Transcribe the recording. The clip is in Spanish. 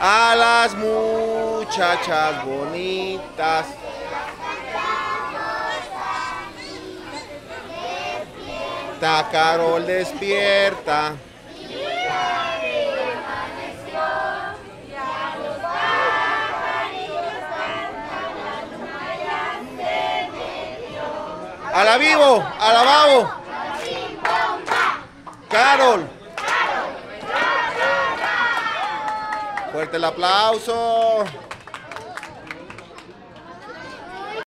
a las muchachas bonitas. Karol despierta. A la vivo, a la babo. Karol. Fuerte el aplauso.